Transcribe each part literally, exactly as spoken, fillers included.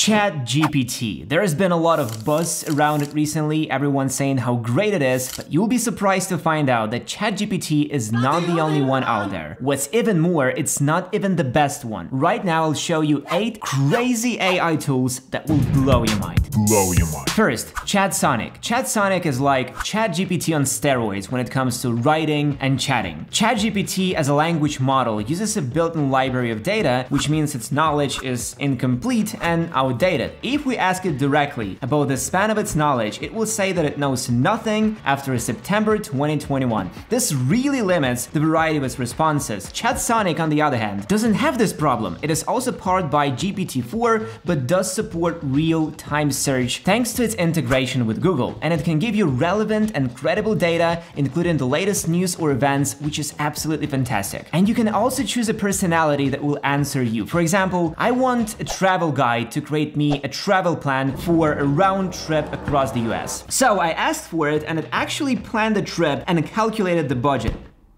ChatGPT. There has been a lot of buzz around it recently, everyone saying how great it is, but you'll be surprised to find out that ChatGPT is not the only one out there. What's even more, it's not even the best one. Right now, I'll show you eight crazy A I tools that will blow your mind. Blow your mind. First, ChatSonic. ChatSonic is like ChatGPT on steroids when it comes to writing and chatting. ChatGPT as a language model uses a built-in library of data, which means its knowledge is incomplete and out outdated. If we ask it directly about the span of its knowledge, it will say that it knows nothing after September twenty twenty-one. This really limits the variety of its responses. ChatSonic, on the other hand, doesn't have this problem. It is also powered by G P T four, but does support real-time search thanks to its integration with Google, and it can give you relevant and credible data, including the latest news or events, which is absolutely fantastic. And you can also choose a personality that will answer you. For example, I want a travel guide to create me a travel plan for a round trip across the U S. So I asked for it and it actually planned the trip and calculated the budget.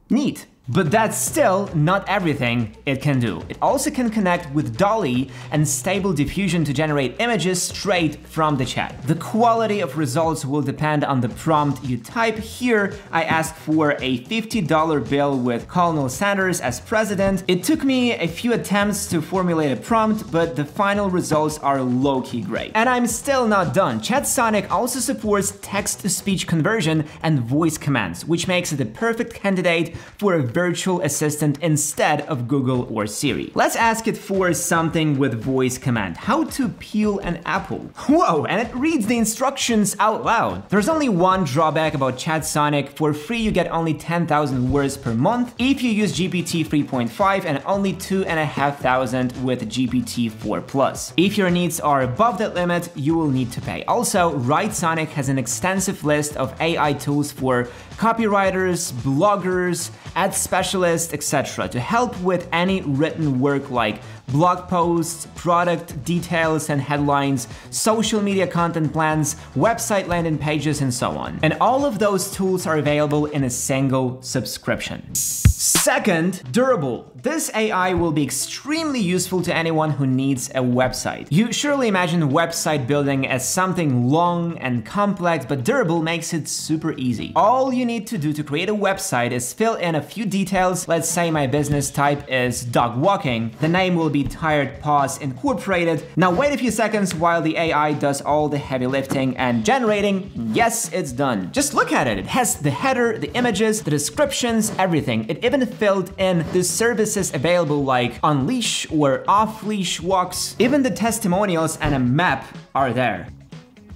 Neat. But that's still not everything it can do. It also can connect with Dolly and Stable Diffusion to generate images straight from the chat. The quality of results will depend on the prompt you type. Here, I asked for a fifty dollar bill with Colonel Sanders as president. It took me a few attempts to formulate a prompt, but the final results are low-key great. And I'm still not done. ChatSonic also supports text-to-speech conversion and voice commands, which makes it the perfect candidate for a virtual assistant instead of Google or Siri. Let's ask it for something with voice command. How to peel an apple. Whoa, and it reads the instructions out loud. There's only one drawback about ChatSonic. For free, you get only ten thousand words per month if you use G P T three point five and only two thousand five hundred with G P T four plus. If your needs are above that limit, you will need to pay. Also, WriteSonic has an extensive list of A I tools for copywriters, bloggers, ad specialists, et cetera, to help with any written work like blog posts, product details and headlines, social media content plans, website landing pages, and so on. And all of those tools are available in a single subscription. Second, Durable. This A I will be extremely useful to anyone who needs a website. You surely imagine website building as something long and complex, but Durable makes it super easy. All you need to do to create a website is fill in a few details. Let's say my business type is dog walking. The name will be Tired Paws Incorporated. Now wait a few seconds while the A I does all the heavy lifting and generating. Yes, it's done. Just look at it. It has the header, the images, the descriptions, everything. It even filled in the service available like on-leash or off-leash walks. Even the testimonials and a map are there.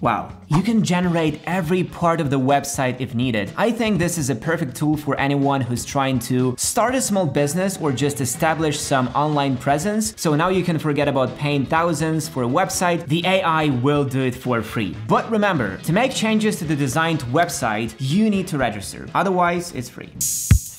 Wow. You can generate every part of the website if needed. I think this is a perfect tool for anyone who's trying to start a small business or just establish some online presence. So now you can forget about paying thousands for a website. The A I will do it for free. But remember, to make changes to the designed website, you need to register. Otherwise, it's free.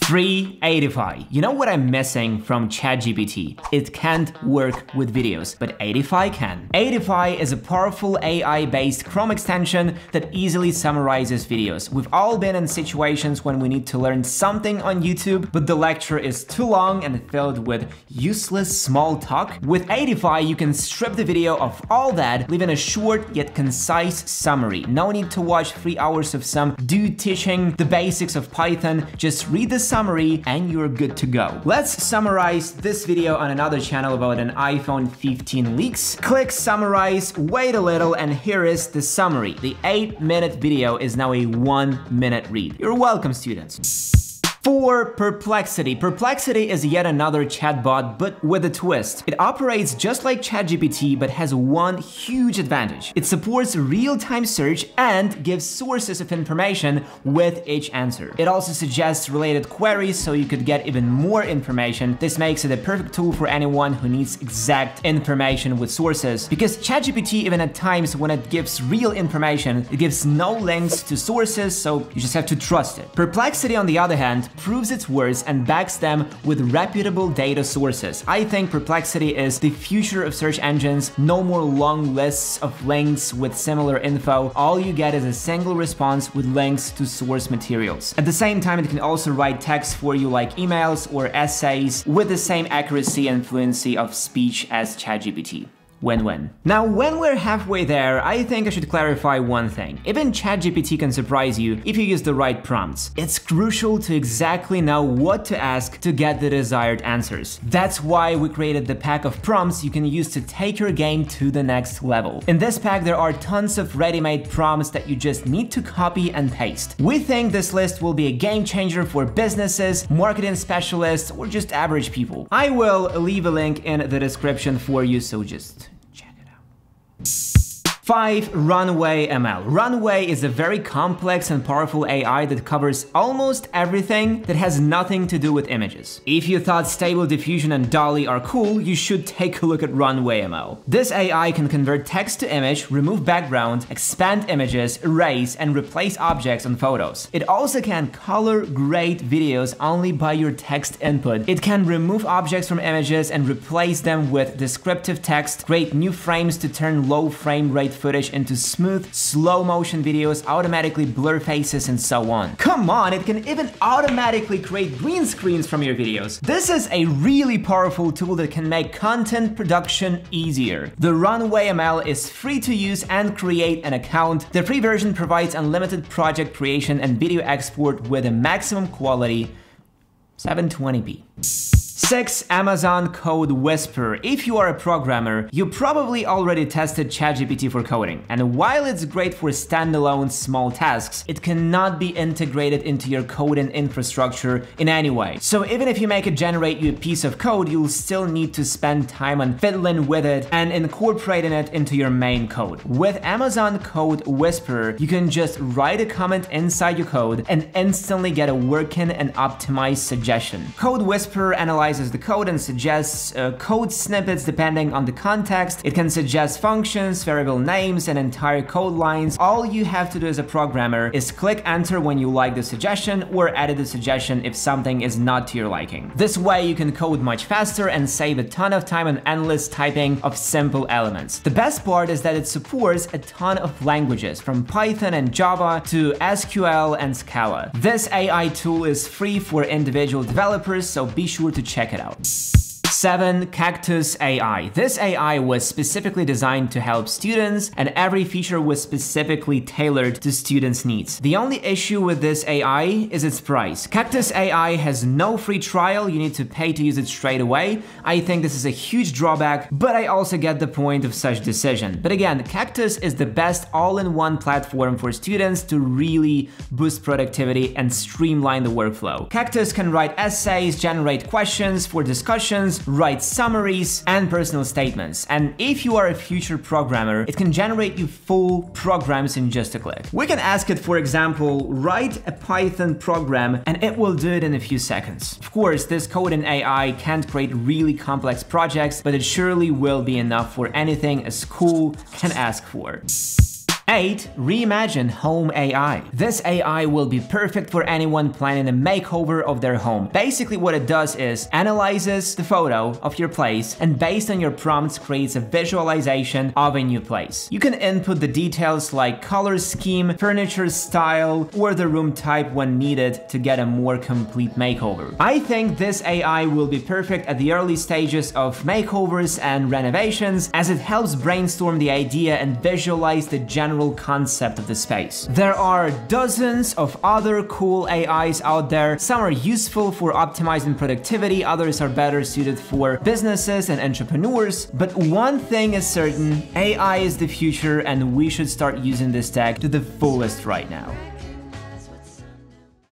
Three, Adify. You know what I'm missing from ChatGPT? It can't work with videos, but Adify can. Adify is a powerful A I-based Chrome extension that easily summarizes videos. We've all been in situations when we need to learn something on YouTube, but the lecture is too long and filled with useless small talk. With Adify, you can strip the video of all that, leaving a short yet concise summary. No need to watch three hours of some dude teaching the basics of Python. Just read the summary Summary and you're good to go. Let's summarize this video on another channel about an iPhone fifteen leaks. Click summarize, wait a little, and here is the summary. The eight minute video is now a one minute read. You're welcome, students. Four, Perplexity. Perplexity is yet another chatbot, but with a twist. It operates just like ChatGPT, but has one huge advantage. It supports real-time search and gives sources of information with each answer. It also suggests related queries, so you could get even more information. This makes it a perfect tool for anyone who needs exact information with sources, because ChatGPT, even at times when it gives real information, it gives no links to sources, so you just have to trust it. Perplexity, on the other hand, proves its words and backs them with reputable data sources. I think Perplexity is the future of search engines. No more long lists of links with similar info. All you get is a single response with links to source materials. At the same time, it can also write text for you like emails or essays with the same accuracy and fluency of speech as ChatGPT. When-when. Now, when we're halfway there, I think I should clarify one thing. Even ChatGPT can surprise you if you use the right prompts. It's crucial to exactly know what to ask to get the desired answers. That's why we created the pack of prompts you can use to take your game to the next level. In this pack, there are tons of ready-made prompts that you just need to copy and paste. We think this list will be a game changer for businesses, marketing specialists, or just average people. I will leave a link in the description for you, so just five. Runway M L. Runway is a very complex and powerful A I that covers almost everything that has nothing to do with images. If you thought Stable Diffusion and Dolly are cool, you should take a look at Runway M L. This A I can convert text to image, remove background, expand images, erase, and replace objects on photos. It also can color grade videos only by your text input. It can remove objects from images and replace them with descriptive text, create new frames to turn low frame rate footage into smooth, slow-motion videos, automatically blur faces, and so on. Come on, it can even automatically create green screens from your videos. This is a really powerful tool that can make content production easier. The Runway M L is free to use and create an account. The free version provides unlimited project creation and video export with a maximum quality seven twenty p. six. Amazon Code Whisperer. If you are a programmer, you probably already tested ChatGPT for coding. And while it's great for standalone small tasks, it cannot be integrated into your coding infrastructure in any way. So even if you make it generate you a piece of code, you'll still need to spend time on fiddling with it and incorporating it into your main code. With Amazon Code Whisperer, you can just write a comment inside your code and instantly get a working and optimized suggestion. Code Whisperer analyzes the code and suggests uh, code snippets depending on the context. It can suggest functions, variable names, and entire code lines. All you have to do as a programmer is click enter when you like the suggestion or edit the suggestion if something is not to your liking. This way you can code much faster and save a ton of time and endless typing of simple elements. The best part is that it supports a ton of languages from Python and Java to S Q L and Scala. This A I tool is free for individual developers, so be sure to check Check it out. seven. Cactus A I. This A I was specifically designed to help students, and every feature was specifically tailored to students' needs. The only issue with this A I is its price. Cactus A I has no free trial. You need to pay to use it straight away. I think this is a huge drawback, but I also get the point of such decision. But again, Cactus is the best all-in-one platform for students to really boost productivity and streamline the workflow. Cactus can write essays, generate questions for discussions, write summaries and personal statements. And if you are a future programmer, it can generate you full programs in just a click. We can ask it, for example, write a Python program, and it will do it in a few seconds. Of course, this coding A I can't create really complex projects, but it surely will be enough for anything a school can ask for. eight. Reimagine Home A I. This A I will be perfect for anyone planning a makeover of their home. Basically what it does is analyzes the photo of your place and based on your prompts creates a visualization of a new place. You can input the details like color scheme, furniture style, or the room type when needed to get a more complete makeover. I think this A I will be perfect at the early stages of makeovers and renovations as it helps brainstorm the idea and visualize the general concept of the space. There are dozens of other cool A Is out there. Some are useful for optimizing productivity, others are better suited for businesses and entrepreneurs. But one thing is certain, A I is the future and we should start using this tech to the fullest right now.